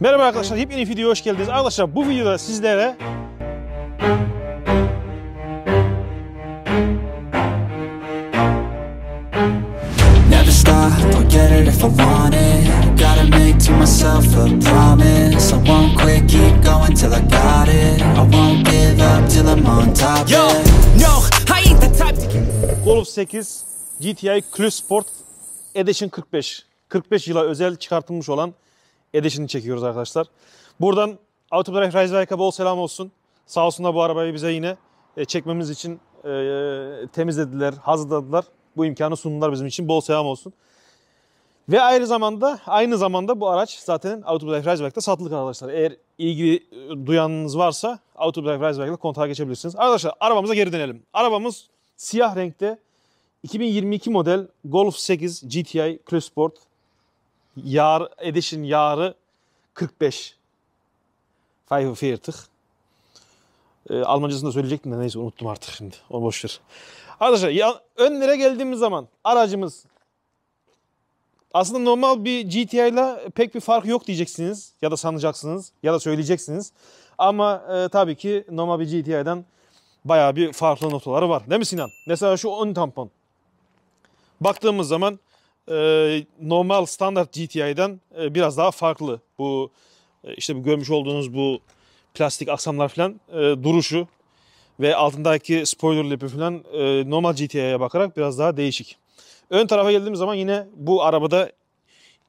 Merhaba arkadaşlar, yepyeni videoya hoş geldiniz. Arkadaşlar bu videoda sizlere Golf 8 GTI Clubsport Edition 45 yıla özel çıkartılmış olan Edition'ı çekiyoruz arkadaşlar. Buradan Autodrive Raizbayk'a bol selam olsun. Sağ olsunlar bu arabayı bize yine çekmemiz için temizlediler, hazırladılar. Bu imkanı sundular bizim için. Bol selam olsun. Ve aynı zamanda bu araç zaten Autodrive Raizbayk'ta satılık arkadaşlar. Eğer ilgi duyanınız varsa Autodrive Raizbayk'la kontağa geçebilirsiniz. Arkadaşlar arabamıza geri dönelim. Arabamız siyah renkte 2022 model Golf 8 GTI Clubsport Edition yarı 45. 45. Almancasını da söyleyecektim de neyse unuttum artık şimdi. O boşver. Arkadaşlar önlere geldiğimiz zaman aracımız aslında normal bir GTI'la pek bir fark yok diyeceksiniz ya da sanacaksınız ya da söyleyeceksiniz. Ama tabii ki normal bir GTI'den bayağı bir farklı noktaları var. Değil mi Sinan? Mesela şu ön tampon. Baktığımız zaman normal standart GTI'den biraz daha farklı. Bu işte bu görmüş olduğunuz bu plastik aksamlar falan duruşu ve altındaki spoiler lipi falan normal GTI'ye bakarak biraz daha değişik. Ön tarafa geldiğimiz zaman yine bu arabada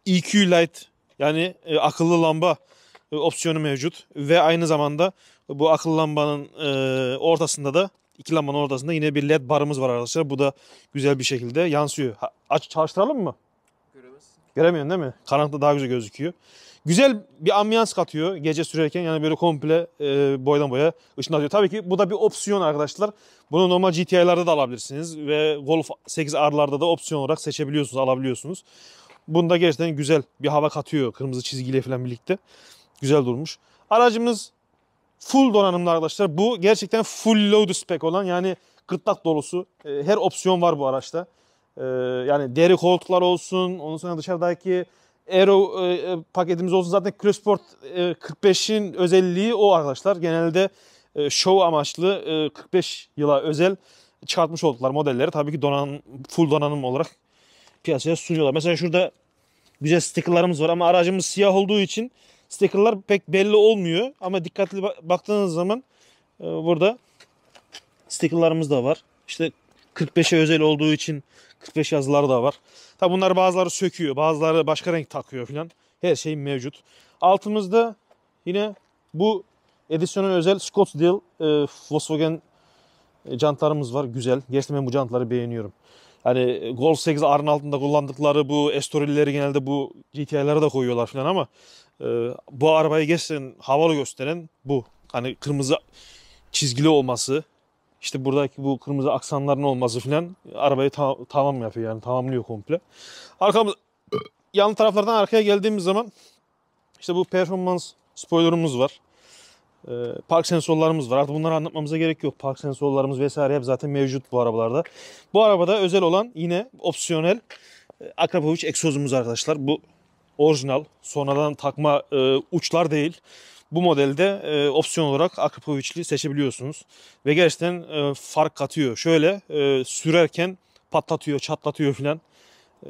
IQ Light yani akıllı lamba opsiyonu mevcut ve aynı zamanda bu akıllı lambanın ortasında da iki lambanın ortasında yine bir led barımız var arkadaşlar. Bu da güzel bir şekilde yansıyor. Aç çalıştıralım mı? Göremezsin. Göremiyorsun değil mi? Karanlıkta daha güzel gözüküyor. Güzel bir ambiyans katıyor gece sürerken. Yani böyle komple boydan boya ışınlatıyor. Tabii ki bu da bir opsiyon arkadaşlar. Bunu normal GTI'larda da alabilirsiniz. Ve Golf 8R'larda da opsiyon olarak seçebiliyorsunuz, alabiliyorsunuz. Bunda gerçekten güzel bir hava katıyor. Kırmızı çizgiyle falan birlikte. Güzel durmuş. Aracımız full donanımlı arkadaşlar. Bu gerçekten full load spec olan yani gırtlak dolusu. Her opsiyon var bu araçta. Yani deri koltuklar olsun. Ondan sonra dışarıdaki Aero paketimiz olsun. Zaten Clubsport 45'in özelliği o arkadaşlar. Genelde show amaçlı 45 yıla özel çıkartmış oldukları modelleri. Tabii ki full donanım olarak piyasaya sunuyorlar. Mesela şurada güzel stickerlarımız var ama aracımız siyah olduğu için stickerlar pek belli olmuyor ama dikkatli baktığınız zaman burada stickerlarımız da var. İşte 45'e özel olduğu için 45 yazıları da var. Tabi bunlar bazıları söküyor, bazıları başka renk takıyor filan. Her şey mevcut. Altımızda yine bu edisyona özel Scottsdale Volkswagen jantlarımız var. Güzel. Gerçekten ben bu jantları beğeniyorum. Hani Golf 8R'ın altında kullandıkları bu Estorileri genelde bu GTI'lere de koyuyorlar filan ama bu arabayı gerçekten havalı gösteren bu. Hani kırmızı çizgili olması, işte buradaki bu kırmızı aksanların olması filan arabayı tamam yapıyor yani tamamlıyor komple. Arkamız yan taraflardan arkaya geldiğimiz zaman işte bu performans spoilerımız var. Park sensörlerimiz var. Artık bunları anlatmamıza gerek yok. Park sensörlerimiz vesaire hep zaten mevcut bu arabalarda. Bu arabada özel olan yine opsiyonel Akrapovic egzozumuz arkadaşlar. Bu orijinal, sonradan takma uçlar değil. Bu modelde opsiyon olarak Akrapovic'li seçebiliyorsunuz. Ve gerçekten fark katıyor. Şöyle sürerken patlatıyor, çatlatıyor filan.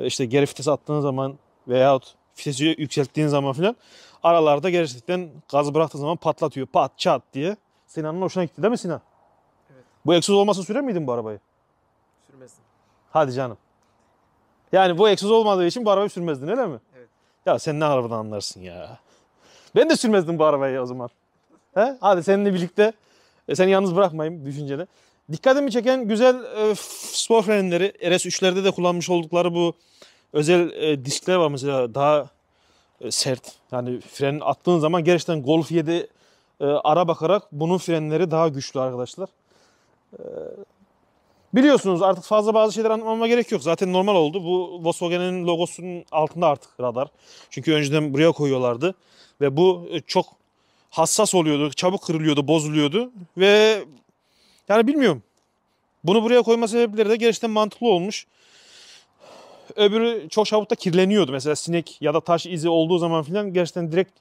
İşte geri vites attığın zaman veyahut vitesi yükselttiğin zaman filan. Aralarda gerçekten gaz bıraktığın zaman patlatıyor. Pat çat diye. Sinan'ın hoşuna gitti değil mi Sinan? Evet. Bu egzoz olmasa sürer miydin bu arabayı? Sürmezdim. Hadi canım. Yani bu egzoz olmadığı için bu arabayı sürmezdin öyle mi? Evet. Ya sen ne arabadan anlarsın ya. Ben de sürmezdim bu arabayı o zaman. He? Hadi seninle birlikte seni yalnız bırakmayayım düşüncede. Dikkatimi çeken güzel spor frenleri RS3'lerde de kullanmış oldukları bu özel diskler var mesela daha sert. Yani fren attığın zaman gerçekten Golf 7 ara bakarak bunun frenleri daha güçlü arkadaşlar. Biliyorsunuz artık fazla bazı şeyler anlatmama gerek yok. Zaten normal oldu. Bu Volkswagen'in logosunun altında artık radar. Çünkü önceden buraya koyuyorlardı. Ve bu çok hassas oluyordu. Çabuk kırılıyordu, bozuluyordu. Ve yani bilmiyorum. Bunu buraya koyma sebepleri de gerçekten mantıklı olmuş. Öbürü çok çabuk da kirleniyordu. Mesela sinek ya da taş izi olduğu zaman filan gerçekten direkt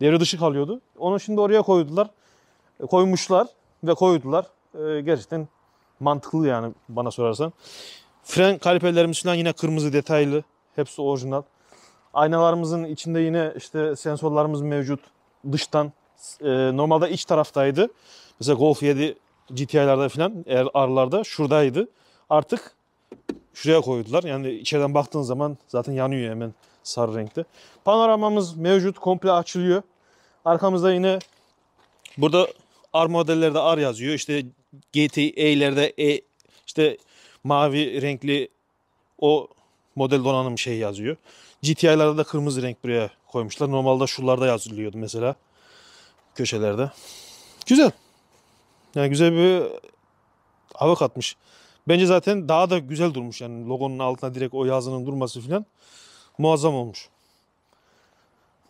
devre dışı kalıyordu. Onu şimdi oraya koydular. Koymuşlar ve koydular. Gerçekten mantıklı yani bana sorarsan. Fren kaliperlerimiz falan yine kırmızı detaylı. Hepsi orijinal. Aynalarımızın içinde yine işte sensörlerimiz mevcut. Dıştan. Normalde iç taraftaydı. Mesela Golf 7 GTI'larda falan, R'larda şuradaydı. Artık şuraya koydular. Yani içeriden baktığın zaman zaten yanıyor hemen sarı renkte. Panoramamız mevcut. Komple açılıyor. Arkamızda yine burada R modellerde R yazıyor. İşte GTI'lerde E, işte mavi renkli o model donanım şey yazıyor. GTI'larda da kırmızı renk buraya koymuşlar. Normalde şuralarda yazılıyordu mesela. Köşelerde. Güzel. Yani güzel bir hava katmış. Bence zaten daha da güzel durmuş. Yani logonun altına direkt o yazının durması falan muazzam olmuş.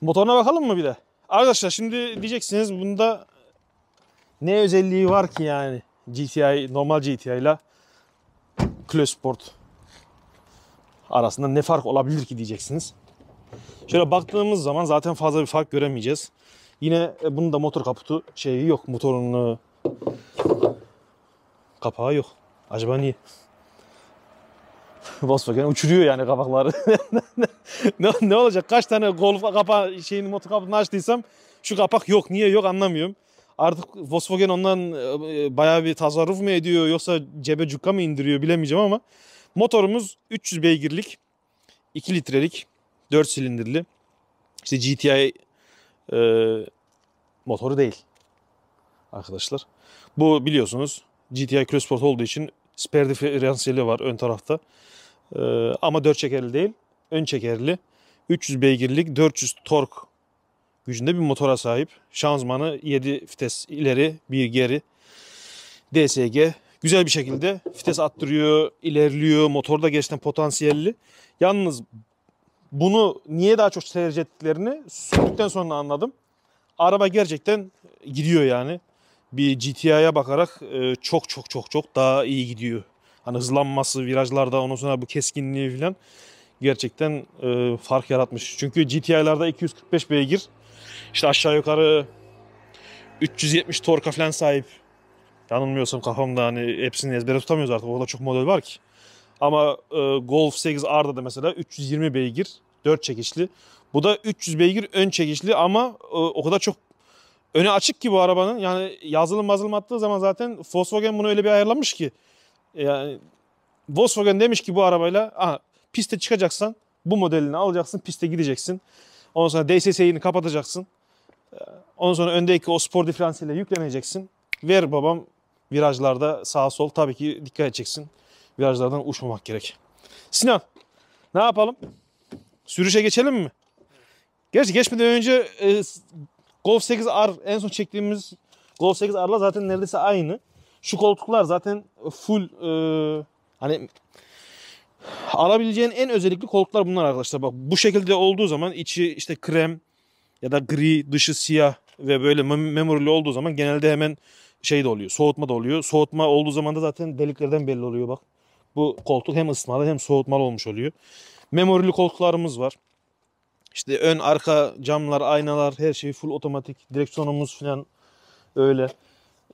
Motoruna bakalım mı bir de? Arkadaşlar şimdi diyeceksiniz bunda ne özelliği var ki yani GTI, normal GTI ile Clubsport arasında ne fark olabilir ki diyeceksiniz. Şöyle baktığımız zaman zaten fazla bir fark göremeyeceğiz. Yine bunun da motor kaputu şeyi yok. Motorun kapağı yok. Acaba niye? Volkswagen uçuruyor yani kapakları. Ne olacak? Kaç tane Golf kapağı şeyini, motor kaputunu açtıysam şu kapak yok. Niye yok anlamıyorum. Artık Volkswagen ondan bayağı bir tasarruf mu ediyor yoksa cebe cukka mı indiriyor bilemeyeceğim ama motorumuz 300 beygirlik, 2 litrelik, 4 silindirli. İşte GTI motoru değil arkadaşlar. Bu biliyorsunuz GTI Clubsport olduğu için spare diferansiyeli var ön tarafta. Ama 4 çekerli değil, ön çekerli. 300 beygirlik, 400 tork gücünde bir motora sahip. Şanzımanı 7 vites ileri, 1 geri. DSG güzel bir şekilde vites attırıyor, ilerliyor. Motor da gerçekten potansiyelli. Yalnız bunu niye daha çok tercih ettiklerini sürdükten sonra anladım. Araba gerçekten gidiyor yani. Bir GTI'ye bakarak çok daha iyi gidiyor. Hani hızlanması, virajlarda, ondan sonra bu keskinliği falan gerçekten fark yaratmış. Çünkü GTI'larda 245 beygir, işte aşağı yukarı 370 torka falan sahip. Yanılmıyorsam kafamda hani hepsini ezbere tutamıyoruz artık. Orada çok model var ki. Ama Golf 8 R'da da mesela 320 beygir, 4 çekişli. Bu da 300 beygir ön çekişli ama o kadar çok öne açık ki bu arabanın. Yani yazılım attığı zaman zaten Volkswagen bunu öyle bir ayarlamış ki. Yani Volkswagen demiş ki bu arabayla aha, piste çıkacaksan bu modelini alacaksın, piste gideceksin. Ondan sonra DSS'ini kapatacaksın. Ondan sonra öndeki o spor diferansiyeliyle yükleneceksin. Ver babam virajlarda sağa sol tabii ki dikkat edeceksin. Virajlardan uçmamak gerek. Sinan, ne yapalım? Sürüşe geçelim mi? Gerçi geçmeden önce Golf 8R en son çektiğimiz Golf 8R'la zaten neredeyse aynı. Şu koltuklar zaten full hani alabileceğin en özellikli koltuklar bunlar arkadaşlar. Bak bu şekilde olduğu zaman içi işte krem ya da gri, dışı siyah ve böyle memorili olduğu zaman genelde hemen şey de oluyor, soğutma da oluyor. Soğutma olduğu zaman da zaten deliklerden belli oluyor bak. Bu koltuk hem ısıtmalı hem soğutmalı olmuş oluyor. Memorili koltuklarımız var. İşte ön arka camlar, aynalar, her şey full otomatik. Direksiyonumuz falan öyle.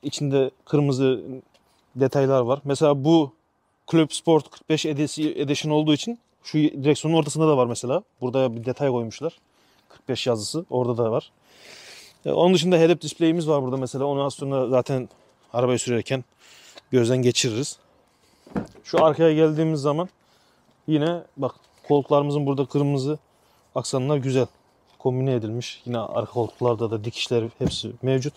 İçinde kırmızı detaylar var. Mesela bu Clubsport 45 Edition olduğu için şu direksiyonun ortasında da var mesela. Burada bir detay koymuşlar. 45 yazısı orada da var. Onun dışında head-up display'imiz var burada mesela. Onu az sonra zaten arabayı sürerken gözden geçiririz. Şu arkaya geldiğimiz zaman yine bak koltuklarımızın burada kırmızı aksanlar güzel kombine edilmiş. Yine arka koltuklarda da dikişler hepsi mevcut.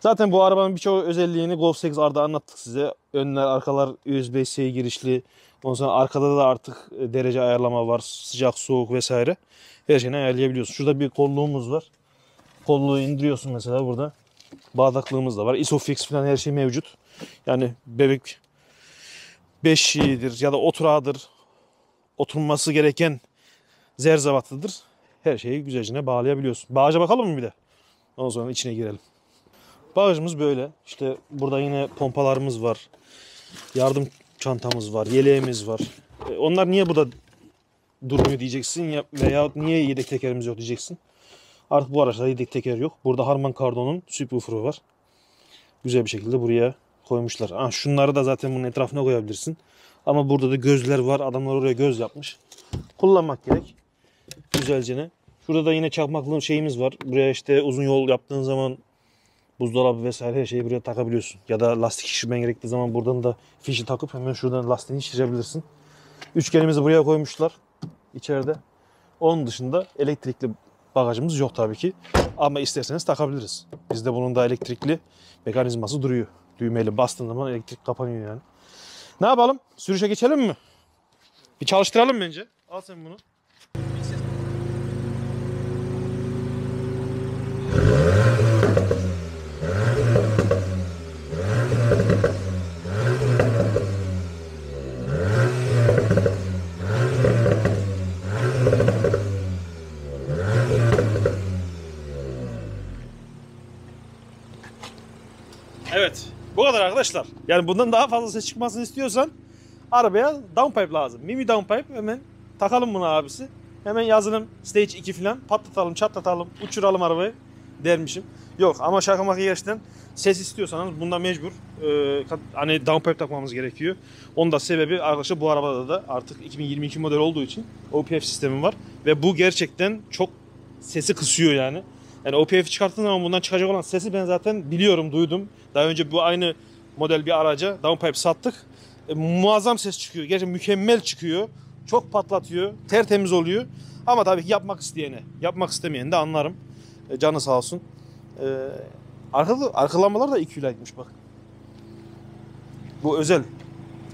Zaten bu arabanın birçok özelliğini Golf 8R'da anlattık size. Önler, arkalar USB-C girişli. Ondan sonra arkada da artık derece ayarlama var. Sıcak, soğuk vesaire. Her şeyini ayarlayabiliyorsun. Şurada bir kolluğumuz var. Kolluğu indiriyorsun mesela burada. Bardaklığımız da var. Isofix falan her şey mevcut. Yani bebek 5'idir ya da oturağıdır. Oturması gereken zerzavatlıdır. Her şeyi güzelcine bağlayabiliyorsun. Bagaja bakalım mı bir de? Ondan sonra içine girelim. Bagajımız böyle. İşte burada yine pompalarımız var. Yardım çantamız var. Yeleğimiz var. Onlar niye burada durmuyor diyeceksin. Veya niye yedek tekerimiz yok diyeceksin. Artık bu araçta yedek teker yok. Burada Harman Kardon'un subwoofer'ı var. Güzel bir şekilde buraya koymuşlar. Ha, şunları da zaten bunun etrafına koyabilirsin. Ama burada da gözler var. Adamlar oraya göz yapmış. Kullanmak gerek. Güzelce. Şurada da yine çakmaklı şeyimiz var. Buraya işte uzun yol yaptığın zaman buzdolabı vesaire her şeyi buraya takabiliyorsun. Ya da lastik şişirmen gerektiği zaman buradan da fişi takıp hemen şuradan lastiğini şişirebilirsin. Üçgenimizi buraya koymuşlar içeride. Onun dışında elektrikli bagajımız yok tabii ki. Ama isterseniz takabiliriz. Bizde bunun da elektrikli mekanizması duruyor. Düğmeyle bastığın zaman elektrik kapanıyor yani. Ne yapalım? Sürüşe geçelim mi? Bir çalıştıralım bence. Al sen bunu. Evet. Bu kadar arkadaşlar. Yani bundan daha fazla ses çıkmasını istiyorsan arabaya downpipe lazım. Mini downpipe hemen takalım bunu abisi. Hemen yazalım stage 2 falan. Patlatalım, çatlatalım, uçuralım arabayı dermişim. Yok ama şaka maka gerçekten ses istiyorsanız bunda mecbur hani downpipe takmamız gerekiyor. Onun da sebebi arkadaşlar bu arabada da artık 2022 model olduğu için OPF sistemi var. Ve bu gerçekten çok sesi kısıyor yani. Yani OPF'i çıkarttığın zaman bundan çıkacak olan sesi ben zaten biliyorum, duydum. Daha önce bu aynı model bir araca downpipe sattık. Muazzam ses çıkıyor. Gerçekten mükemmel çıkıyor. Çok patlatıyor. Tertemiz oluyor. Ama tabii ki yapmak isteyene, yapmak istemeyeni de anlarım. Canı sağ olsun. Arka lambalar da IQ Light'miş bak. Bu özel.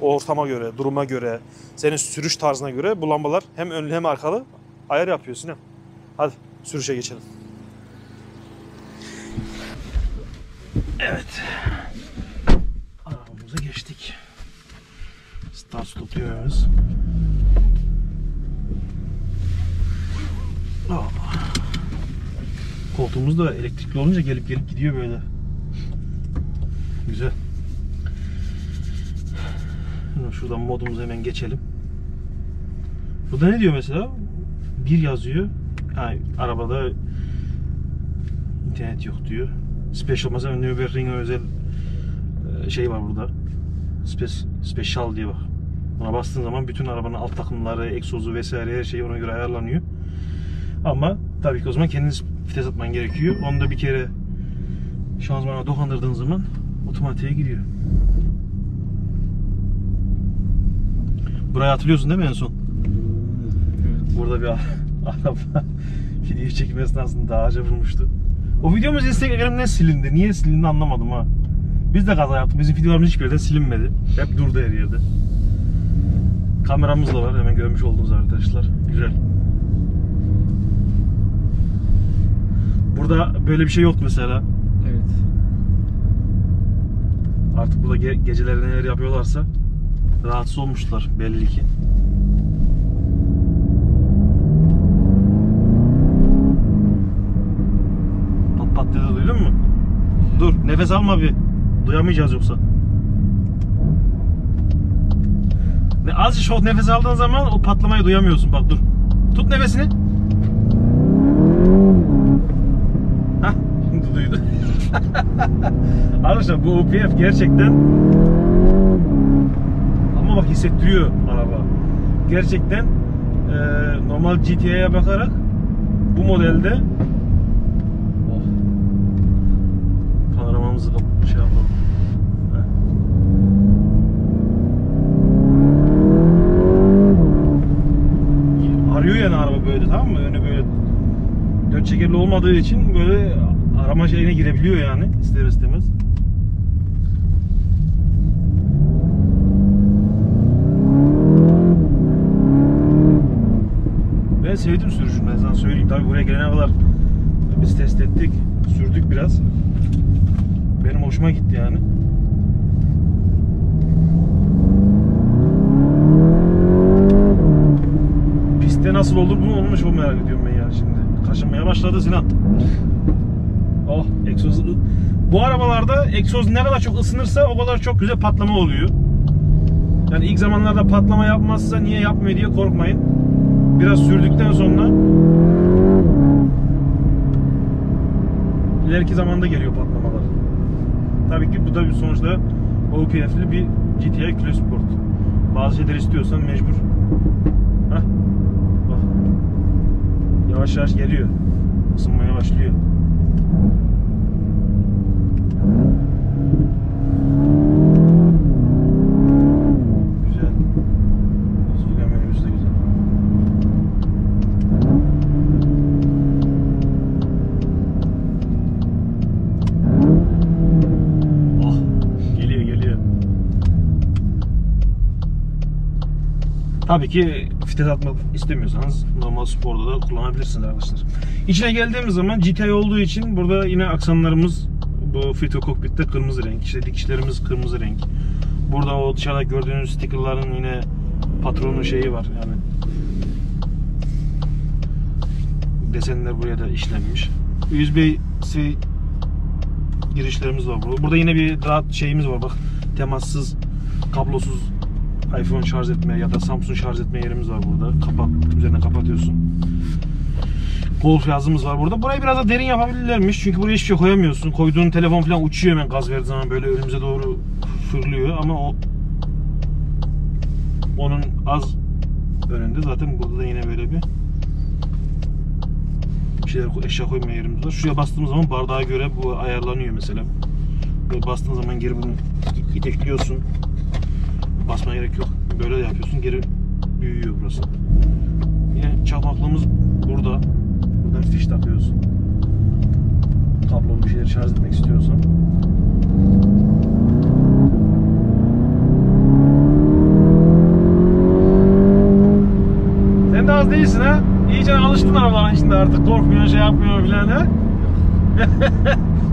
O ortama göre, duruma göre, senin sürüş tarzına göre bu lambalar hem önlü hem arkalı ayar yapıyorsun. He? Hadi sürüşe geçelim. Evet. Arabamıza geçtik. Start stop diyoruz. Oh. Koltuğumuz da elektrikli olunca gelip gelip gidiyor böyle. Güzel. Şuradan modumuza hemen geçelim. Burada ne diyor mesela? 1 yazıyor. Yani arabada internet yok diyor. Special mesela Nürburgring'e özel şey var burada. Special diye bak. Buna bastığın zaman bütün arabanın alt takımları, egzozu vesaire her şey ona göre ayarlanıyor. Ama tabii ki o zaman kendiniz vites atman gerekiyor. Onu da bir kere şanzımana dokandırdığın zaman otomatiğe giriyor. Buraya hatırlıyorsun değil mi en son? Evet. Burada bir araba video çekim esnasında ağaca vurmuştu. O videomuz Instagram'dan silindi. Niye silindi anlamadım ha. Biz de kaza yaptık. Bizim videolarımız hiçbir yerde silinmedi. Hep durdu her yerde. Kameramız da var. Hemen görmüş olduğunuz arkadaşlar. Güzel. Burada böyle bir şey yok mesela. Evet. Artık burada geceleri neler yapıyorlarsa rahatsız olmuşlar belli ki. Duydun mu? Dur, nefes alma bir. Duyamayacağız yoksa. Az çok nefes aldığın zaman o patlamayı duyamıyorsun. Bak dur. Tut nefesini. Hah, şimdi duydu. Arkadaşlar bu OPF gerçekten ama bak hissettiriyor araba. Gerçekten normal GTA'ya bakarak bu modelde panoramamızı şey yapalım. Heh. Arıyor yani araba böyle, tamam mı? Önü böyle dört çekerli olmadığı için böyle arama şeyine girebiliyor yani ister istemez. Ben sevdim sürüşünü, ben sana söyleyeyim. Tabii buraya gelene kadar biz test ettik, sürdük biraz. Benim hoşuma gitti yani. Pistte nasıl olur bu olmuş o merak ediyorum ben yani şimdi. Kaşınmaya başladı Sinan. Oh, egzoz. Bu arabalarda egzoz ne kadar çok ısınırsa o kadar çok güzel patlama oluyor. Yani ilk zamanlarda patlama yapmazsa niye yapmıyor diye korkmayın. Biraz sürdükten sonra ileriki zamanda geliyor patlamalar. Tabii ki bu da bir sonuçta OPF'li bir GTI Clubsport. Bazı şeyler istiyorsan mecbur. Heh. Bak. Yavaş yavaş geliyor. Isınmaya başlıyor. Tabii ki vites atmak istemiyorsanız normal sporda da kullanabilirsiniz arkadaşlar. İçine geldiğimiz zaman GTI olduğu için burada yine aksanlarımız bu Frito Cockpit'te kırmızı renk. İşte dikişlerimiz kırmızı renk. Burada o dışarıda gördüğünüz stickerların yine patronun şeyi var yani. Desenler buraya da işlenmiş. USB-C girişlerimiz var burada. Burada yine bir rahat şeyimiz var bak. Temassız, kablosuz iPhone şarj etme ya da Samsung şarj etme yerimiz var burada. Kapat, üzerine kapatıyorsun. Golf yazımız var burada. Burayı biraz da derin yapabilirlermiş. Çünkü buraya hiçbir şey koyamıyorsun. Koyduğun telefon falan uçuyor hemen gaz verdiği zaman. Böyle önümüze doğru fırlıyor ama o onun az önünde. Zaten burada da yine böyle bir şeyler, eşya koyma yerimiz var. Şuraya bastığımız zaman bardağa göre bu ayarlanıyor mesela. Böyle bastığın zaman geri bunu itekliyorsun. Basmaya gerek yok. Böyle yapıyorsun. Geri büyüyor burası. Yine çapaklığımız burada. Buradan fiş takıyorsun. Kablolu bir şeyleri şarj etmek istiyorsan. Sen de az değilsin ha. İyice alıştın arabaların içinde artık. Korkmuyor, şey yapmıyor filan ha.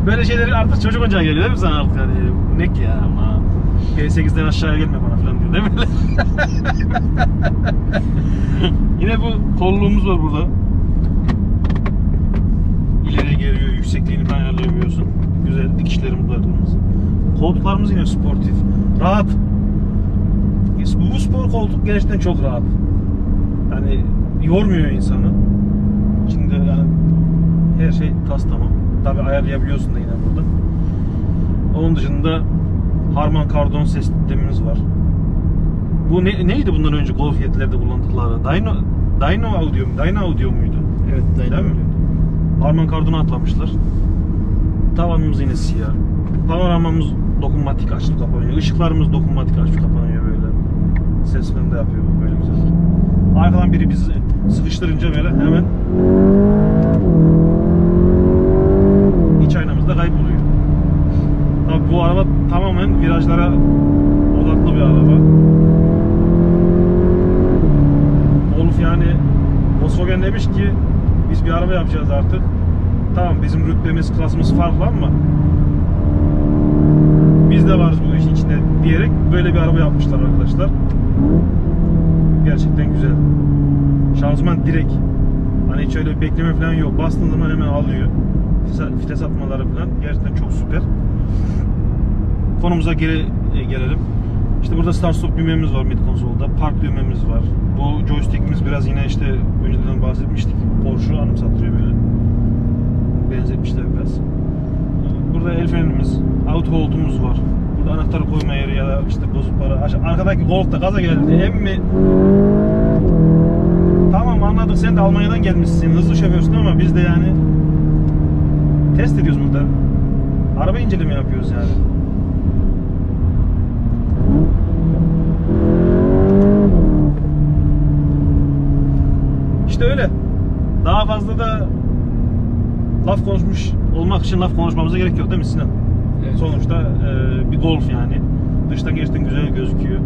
Böyle şeyleri artık çocuk oyuncağı geliyor değil mi sana artık? Yani, ne ki ya ama. G8'den aşağıya gelme bana falan diyor değil mi? Yine bu kolluğumuz var burada. İleri geliyor, yüksekliğini ayarlayabiliyorsun. Güzel dikişlerimiz var. Koltuklarımız yine sportif. Rahat. Bu spor koltuk gerçekten çok rahat. Yani yormuyor insanı. Şimdi yani her şey tas tamam. Tabi ayarlayabiliyorsun da yine burada. Onun dışında Harman Kardon ses sistemimiz var. Bu neydi bundan önce Golf 7'lerde kullandıkları? Dynaudio muydu? Evet, Dynaudio. Harman Kardon'u atlamışlar. Tavanımız yine siyah. Panoramamız dokunmatik açıp kapanıyor. Işıklarımız dokunmatik açıp kapanıyor böyle. Ses falan da yapıyor böyle güzel. Arkadan biri bizi sıkıştırınca böyle hemen iç aynamızda kayboluyor. Tabii bu araba tamamen virajlara odaklı bir araba. Golf yani Volkswagen demiş ki biz bir araba yapacağız artık. Tamam bizim rütbemiz, klasımız farklı ama biz de varız bu işin içinde diyerek böyle bir araba yapmışlar arkadaşlar. Gerçekten güzel. Şanzıman direkt. Hani hiç öyle bekleme falan yok. Bastığın zaman hemen alıyor. Vites atmaları falan gerçekten çok süper. Konumuza geri gelelim. İşte burada start stop düğmemiz var mid konsolda. Park düğmemiz var. Bu joystick'imiz biraz yine işte önceden bahsetmiştik. Porsche'u anımsatıyor böyle. Benzetmişler biraz. Burada el frenimiz, auto hold'umuz var. Burada anahtarı koyma yeri ya da işte bozuk para. Arkadaki Golf'ta gaza geldi. Emmi. Tamam anladık. Sen de Almanya'dan gelmişsin. Hızlı şoförsün ama biz de yani test ediyoruz burada. Araba inceleme yapıyoruz yani. İşte öyle. Daha fazla da laf konuşmuş olmak için laf konuşmamıza gerek yok değil mi Sinan? Evet. Sonuçta bir Golf yani. Dıştan gerçekten güzel gözüküyor.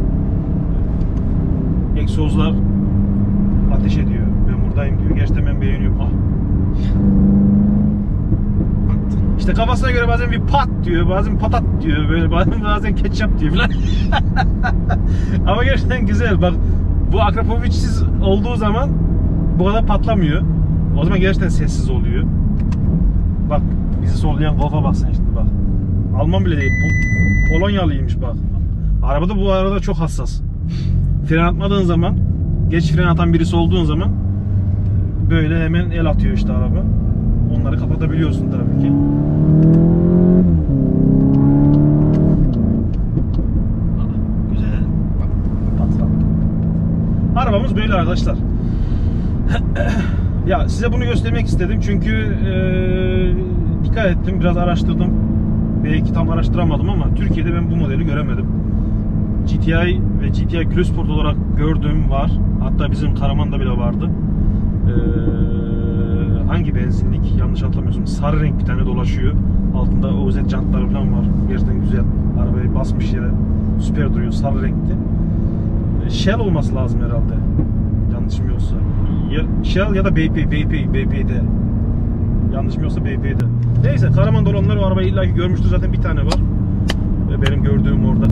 Egzozlar ateş ediyor. Ben buradayım diyor. Gerçekten ben beğeniyorum. Ah. İşte kafasına göre bazen bir pat diyor, bazen patat diyor, böyle bazen ketçap diyor falan. Ama gerçekten güzel. Bak bu Akrapovic'siz olduğu zaman bu kadar patlamıyor. O zaman gerçekten sessiz oluyor. Bak bizi sollayan Golf'a bak sen şimdi bak. Alman bile değil. Polonyalıymış bak. Arabada bu arada çok hassas. Fren atmadığın zaman, geç fren atan birisi olduğun zaman böyle hemen el atıyor işte araba. onları kapatabiliyorsun tabii ki. Güzel. Bak, patlat. Arabamız böyle arkadaşlar. Ya size bunu göstermek istedim çünkü dikkat ettim, biraz araştırdım. Belki tam araştıramadım ama Türkiye'de ben bu modeli göremedim. GTI ve GTI Clubsport olarak gördüğüm var. Hatta bizim Karaman'da bile vardı. Hangi benzinlik? Yanlış hatırlamıyorsun. Sarı renk bir tane dolaşıyor. Altında OZ jantları falan var. Gerçekten güzel. Arabayı basmış yere. Süper duruyor. Sarı renkti. Shell olması lazım herhalde. Yanlışım yoksa. Shell ya da BP'de. Yanlışım yoksa BP'de. Neyse, Karaman'da olanlar o arabayı illaki görmüştür. Zaten bir tane var. Benim gördüğüm orada.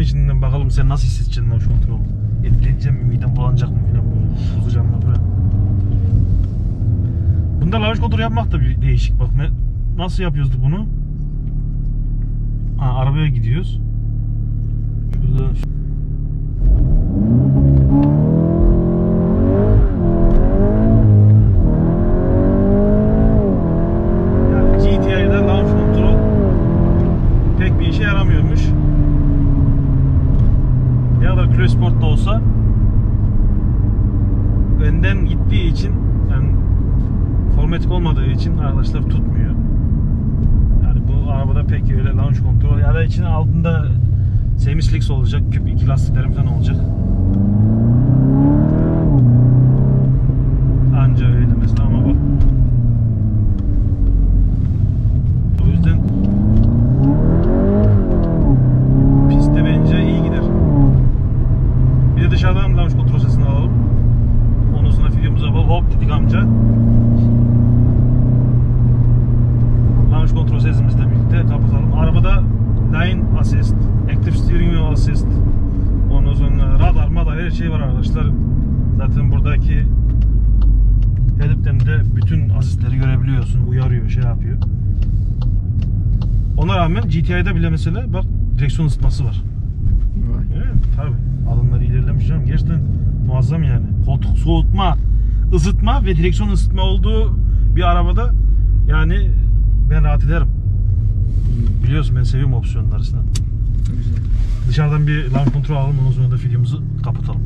İçinden bakalım sen nasıl hissedeceksin lan şu kontrolü. Etkileneceğim mi? Midem bulanacak mı filan böyle. Uzacağım mı böyle. Bunda launch kontrol yapmak da bir değişik. Bak nasıl yapıyorduk bunu? Ha, arabaya gidiyoruz. Şurada Clubsport da olsa önden gittiği için, yani formatik olmadığı için arkadaşlar tutmuyor. Yani bu arabada pek öyle launch kontrol ya da içine altında semi-slicks olacak, küp iki lastiklerim falan olacak. Anca öyle mesela, ama bak. O yüzden pistte bence iyi gider. Bir de dışarıdan launch kontrol sesini alalım. Onun sonra videomuzu yapalım. Hop dedik amca. Launch kontrol sesimizle birlikte kapatalım. Arabada line assist, active steering wheel assist, ondan sonra radar, madar, her şey var arkadaşlar. Zaten buradaki helipten de bütün asistleri görebiliyorsun. Uyarıyor, şey yapıyor. Ona rağmen GTI'de bile mesela bak direksiyon ısıtması var. Evet, tabii. Alımları ilerlemiş canım. Gerçekten muazzam yani. Koltuk soğutma, ısıtma ve direksiyon ısıtma olduğu bir arabada yani ben rahat ederim. Biliyorsun ben seviyorum opsiyonları. Güzel. Dışarıdan bir launch kontrol alalım. Ondan sonra da videomuzu kapatalım.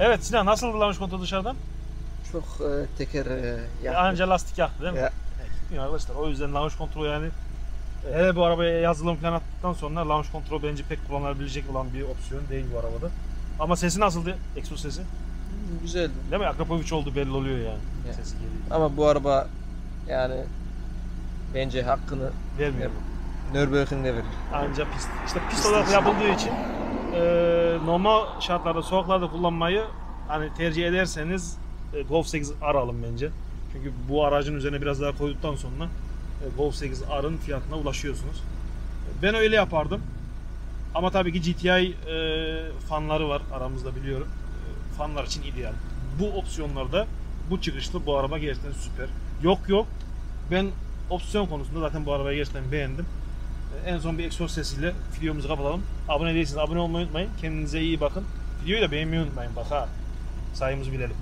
Evet Sinan, nasıl launch kontrol dışarıdan? Çok teker yaktı. Anca lastik yaktı değil mi? Ya. Gitmiyor arkadaşlar. O yüzden launch kontrol yani hele bu arabaya yazılım plan attıktan sonra launch kontrol bence pek kullanılabilecek olan bir opsiyon değil bu arabada. Ama sesi nasıldı? Egzoz sesi? Güzeldi. Değil mi? Akrapovic oldu belli oluyor yani. Ya. Sesi geliyor. Ama bu araba yani bence hakkını vermiyor. Nürburgring'de verir. Anca pist. İşte pist olarak yapıldığı için normal şartlarda, sokaklarda kullanmayı hani tercih ederseniz Golf 8 R alın bence. Çünkü bu aracın üzerine biraz daha koyduktan sonra Golf 8 R'ın fiyatına ulaşıyorsunuz. Ben öyle yapardım. Ama tabii ki GTI fanları var aramızda, biliyorum. Fanlar için ideal. Bu opsiyonlarda bu çıkışlı bu araba gerçekten süper. Ben opsiyon konusunda zaten bu arabayı gerçekten beğendim. en son bir egzoz sesiyle videomuzu kapatalım. Abone değilseniz abone olmayı unutmayın. Kendinize iyi bakın. Videoyu da beğenmeyi unutmayın bak ha. Sayımızı bilelim.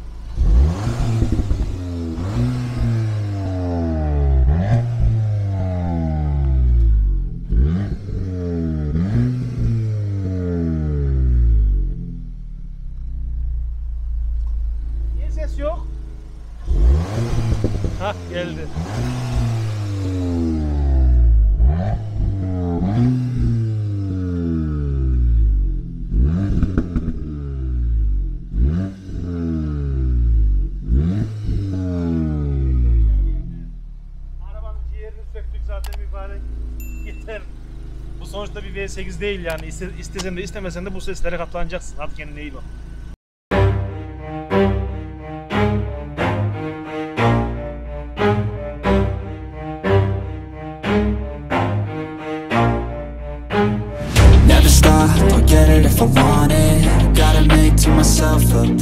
Niye ses yok? Hah geldi. Sonuçta bir V8 değil yani, istesen de istemesen de bu seslere katlanacaksın. Hadi kendine iyi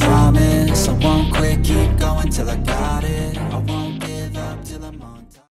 bak.